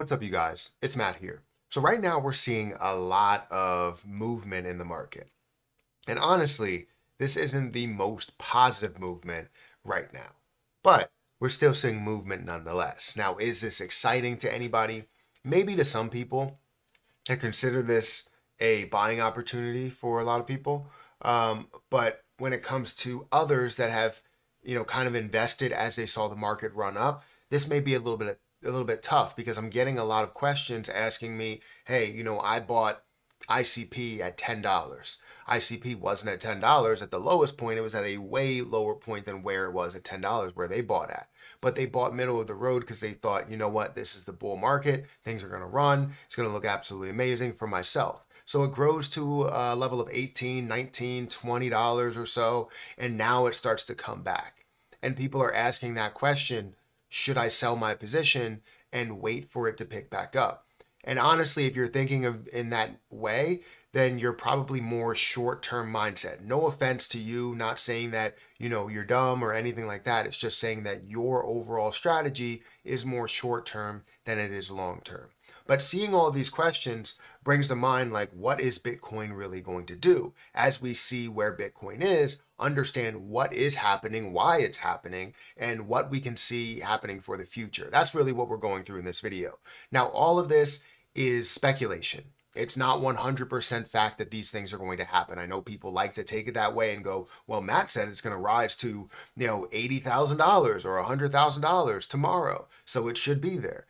What's up, you guys? It's Matt here. So right now we're seeing a lot of movement in the market. And honestly, this isn't the most positive movement right now, but we're still seeing movement nonetheless. Now, is this exciting to anybody? Maybe to some people that consider this a buying opportunity for a lot of people. But when it comes to others that have, kind of invested as they saw the market run up, this may be a little bit tough, because I'm getting a lot of questions asking me, hey, I bought ICP at $10. ICP wasn't at $10 at the lowest point. It was at a way lower point than where it was at $10, where they bought at. But they bought middle of the road because they thought, you know what, this is the bull market. Things are going to run. It's going to look absolutely amazing for myself. So it grows to a level of $18, $19, $20 or so. And now it starts to come back. And people are asking that question, should I sell my position and wait for it to pick back up? And honestly, if you're thinking of in that way, then you're probably more short-term mindset. No offense to you, not saying that, you're dumb or anything like that. It's just saying that your overall strategy is more short-term than it is long-term. But seeing all of these questions brings to mind, like, what is Bitcoin really going to do? As we see where Bitcoin is, understand what is happening, why it's happening, and what we can see happening for the future. That's really what we're going through in this video. Now, all of this is speculation. It's not 100% fact that these things are going to happen. I know people like to take it that way and go, well, Matt said it's going to rise to, $80,000 or $100,000 tomorrow, so it should be there.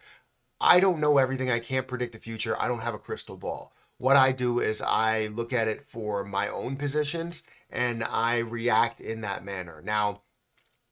I don't know everything. I can't predict the future. I don't have a crystal ball. What I do is I look at it for my own positions and I react in that manner. Now,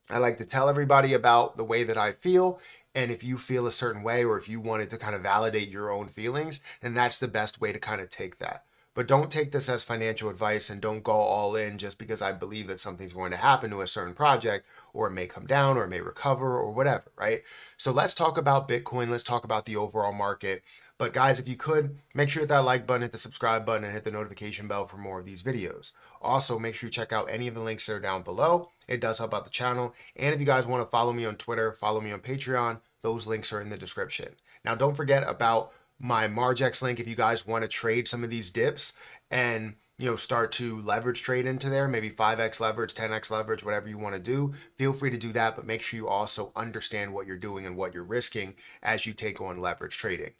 I like to tell everybody about the way that I feel. And if you feel a certain way, or if you wanted to kind of validate your own feelings, then that's the best way to kind of take that. But don't take this as financial advice, and don't go all in just because I believe that something's going to happen to a certain project, or it may come down, or it may recover, or whatever, right? So let's talk about Bitcoin. Let's talk about the overall market. But guys, if you could, make sure you hit that like button, hit the subscribe button, and hit the notification bell for more of these videos. Also, make sure you check out any of the links that are down below. It does help out the channel. And if you guys want to follow me on Twitter, follow me on Patreon, those links are in the description. Now, don't forget about my Margex link if you guys want to trade some of these dips and start to leverage trade into there, maybe 5x leverage, 10x leverage, whatever you want to do. Feel free to do that, but make sure you also understand what you're doing and what you're risking as you take on leverage trading.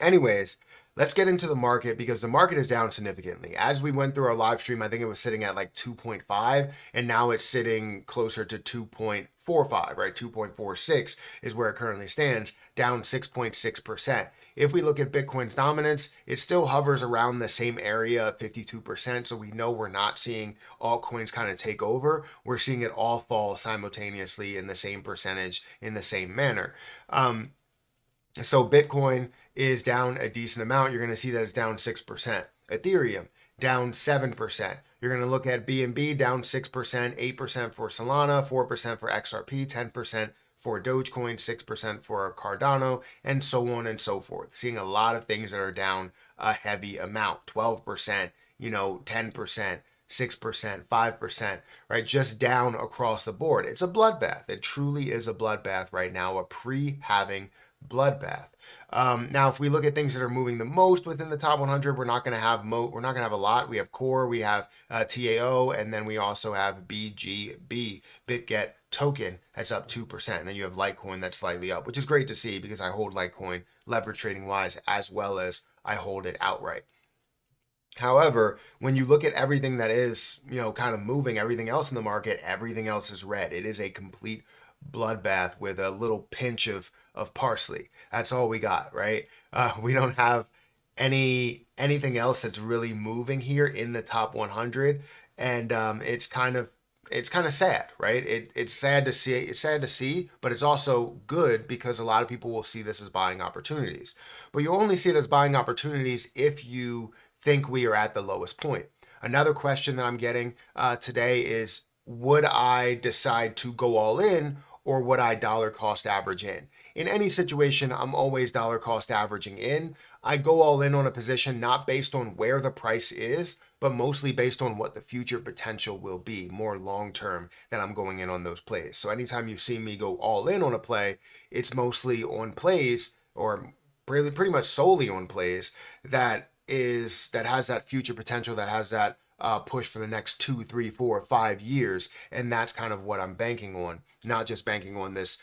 Anyways, let's get into the market, because the market is down significantly. As we went through our live stream, I think it was sitting at like 2.5, and now it's sitting closer to 2.45, right? 2.46 is where it currently stands, down 6.6%. If we look at Bitcoin's dominance, it still hovers around the same area, 52%. So we know we're not seeing altcoins kind of take over. We're seeing it all fall simultaneously in the same percentage, in the same manner. So Bitcoin is down a decent amount. You're going to see that it's down 6%. Ethereum, down 7%. You're going to look at BNB, down 6%, 8% for Solana, 4% for XRP, 10% for Dogecoin, 6% for Cardano, and so on and so forth. Seeing a lot of things that are down a heavy amount, 12%, 10%, 6%, 5%, right? Just down across the board. It's a bloodbath. It truly is a bloodbath right now, a pre-halving bloodbath. Now, if we look at things that are moving the most within the top 100, we're not going to have a lot. We have Core, we have TAO, and then we also have BGB, Bitget Token, that's up 2%. And then you have Litecoin that's slightly up, which is great to see, because I hold Litecoin leverage trading wise, as well as I hold it outright. However, when you look at everything that is, kind of moving, everything else in the market, everything else is red. It is a complete bloodbath with a little pinch of parsley. That's all we got, right? We don't have anything else that's really moving here in the top 100, and it's kind of sad, right? It's sad to see. It's sad to see, but it's also good, because a lot of people will see this as buying opportunities. But you only see it as buying opportunities if you think we are at the lowest point. Another question that I'm getting today is, would I decide to go all in, or would I dollar cost average in? In any situation, I'm always dollar cost averaging in. I go all in on a position not based on where the price is, but mostly based on what the future potential will be, more long-term, that I'm going in on those plays. So anytime you see me go all in on a play, it's mostly on plays or pretty much solely on plays that has that future potential, that has that push for the next 2, 3, 4, 5 years. And that's kind of what I'm banking on, not just banking on this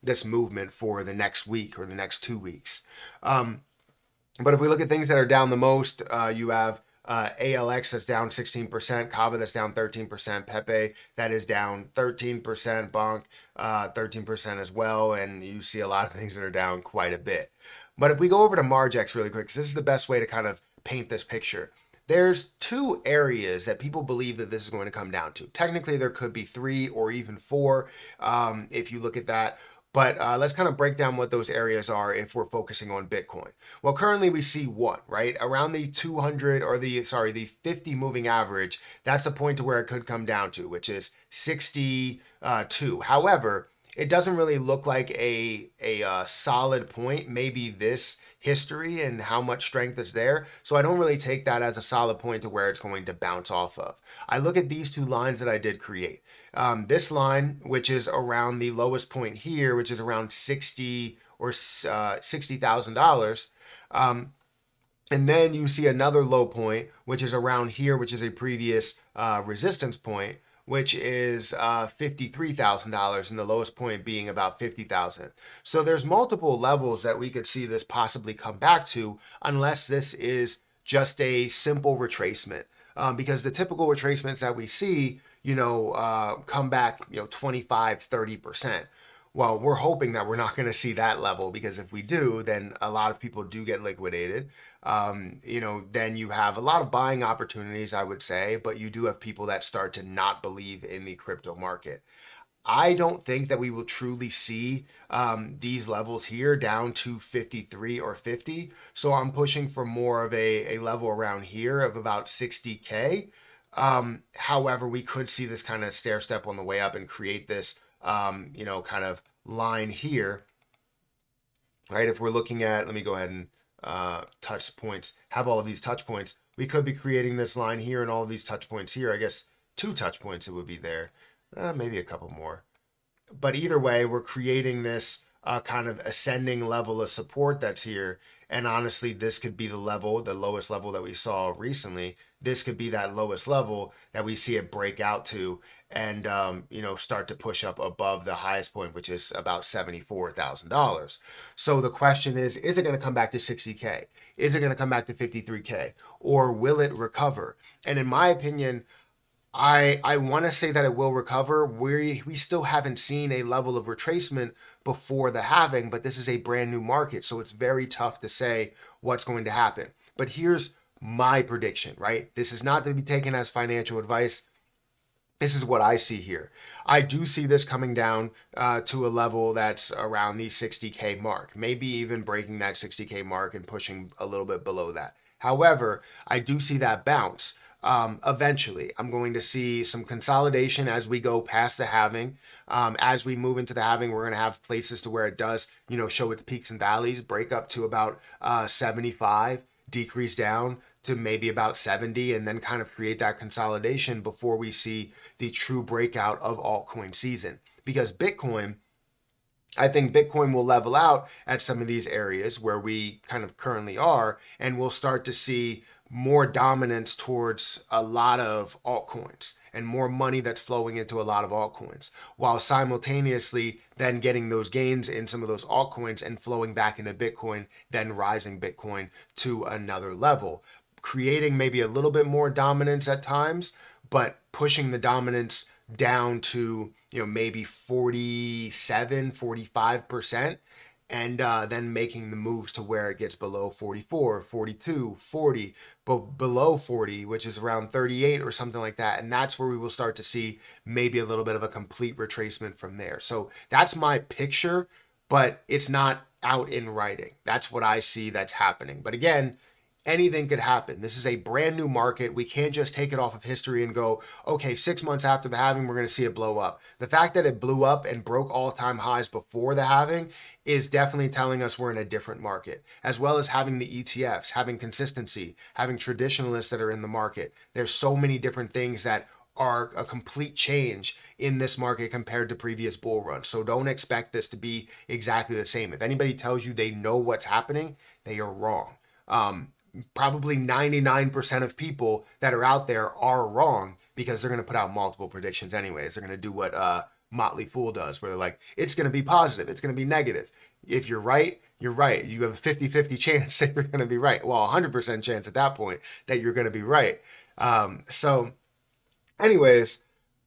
this movement for the next week or the next 2 weeks. But if we look at things that are down the most, you have ALX that's down 16%, Cava that's down 13%, Pepe that is down 13%, Bonk 13% as well, and you see a lot of things that are down quite a bit. But if we go over to Margex really quick, because this is the best way to kind of paint this picture. There's 2 areas that people believe that this is going to come down to. Technically, there could be 3 or even 4 if you look at that. But let's kind of break down what those areas are if we're focusing on Bitcoin. Well, currently we see 1, right? Around the 200 or the 50 moving average, that's a point to where it could come down to, which is 62. However, it doesn't really look like a solid point, maybe this history and how much strength is there. So I don't really take that as a solid point to where it's going to bounce off of. I look at these 2 lines that I did create. This line, which is around the lowest point here, which is around 60 or $60,000. And then you see another low point, which is around here, which is a previous resistance point, which is $53,000, and the lowest point being about $50,000. So there's multiple levels that we could see this possibly come back to, unless this is just a simple retracement. Because the typical retracements that we see, you know, come back, you know, 25, 30%. Well, we're hoping that we're not going to see that level, because if we do, then a lot of people do get liquidated. You know, then you have a lot of buying opportunities, I would say, but you do have people that start to not believe in the crypto market. I don't think that we will truly see these levels here down to 53 or 50. So I'm pushing for more of a level around here of about 60K. However, we could see this kind of stair step on the way up and create this, you know, kind of line here, right? If we're looking at, let me go ahead and touch points, have all of these touch points. We could be creating this line here and all of these touch points here. I guess 2 touch points it would be there, maybe a couple more. But either way, we're creating this kind of ascending level of support that's here. And honestly, this could be the level, the lowest level that we saw recently. This could be that lowest level that we see it break out to and, you know, start to push up above the highest point, which is about $74,000. So the question is it going to come back to 60K? Is it going to come back to 53K? Or will it recover? And in my opinion, I want to say that it will recover. We still haven't seen a level of retracement before the halving, but this is a brand new market, so it's very tough to say what's going to happen. But here's my prediction, right? This is not to be taken as financial advice. This is what I see here. I do see this coming down to a level that's around the 60K mark, maybe even breaking that 60K mark and pushing a little bit below that. However, I do see that bounce. Eventually, I'm going to see some consolidation as we go past the halving. As we move into the halving, we're going to have places to where it does, you know, show its peaks and valleys, break up to about 75, decrease down to maybe about 70, and then kind of create that consolidation before we see the true breakout of altcoin season. Because Bitcoin, I think Bitcoin will level out at some of these areas where we kind of currently are, and we'll start to see more dominance towards a lot of altcoins and more money that's flowing into a lot of altcoins, while simultaneously then getting those gains in some of those altcoins and flowing back into Bitcoin, then rising Bitcoin to another level, creating maybe a little bit more dominance at times, but pushing the dominance down to, you know, maybe 47, 45%. And then making the moves to where it gets below 44, 42, 40, but below 40, which is around 38 or something like that. And that's where we will start to see maybe a little bit of a complete retracement from there. So that's my picture, but it's not out in writing. That's what I see that's happening. But again, anything could happen. This is a brand new market. We can't just take it off of history and go, okay, 6 months after the halving, we're going to see it blow up. The fact that it blew up and broke all-time highs before the halving is definitely telling us we're in a different market, as well as having the ETFs, having consistency, having traditionalists that are in the market. There's so many different things that are a complete change in this market compared to previous bull runs. So don't expect this to be exactly the same. If anybody tells you they know what's happening, they are wrong. Probably 99% of people that are out there are wrong, because they're going to put out multiple predictions anyways. They're going to do what Motley Fool does, where they're like, it's going to be positive, it's going to be negative. If you're right, you're right. You have a 50-50 chance that you're going to be right. Well, 100% chance at that point that you're going to be right. So anyways,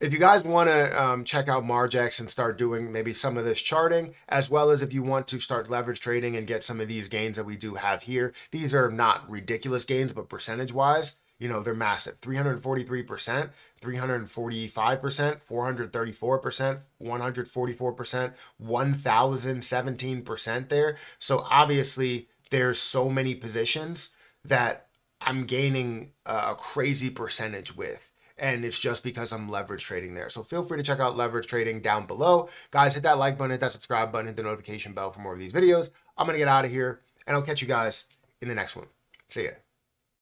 if you guys want to check out Margex and start doing maybe some of this charting, as well as if you want to start leverage trading and get some of these gains that we do have here, these are not ridiculous gains, but percentage-wise, you know, they're massive. 343%, 345%, 434%, 144%, 1,017% there. So obviously there's so many positions that I'm gaining a crazy percentage with. And it's just because I'm leverage trading there. So feel free to check out leverage trading down below. Guys, hit that like button, hit that subscribe button, hit the notification bell for more of these videos. I'm going to get out of here, and I'll catch you guys in the next one. See ya.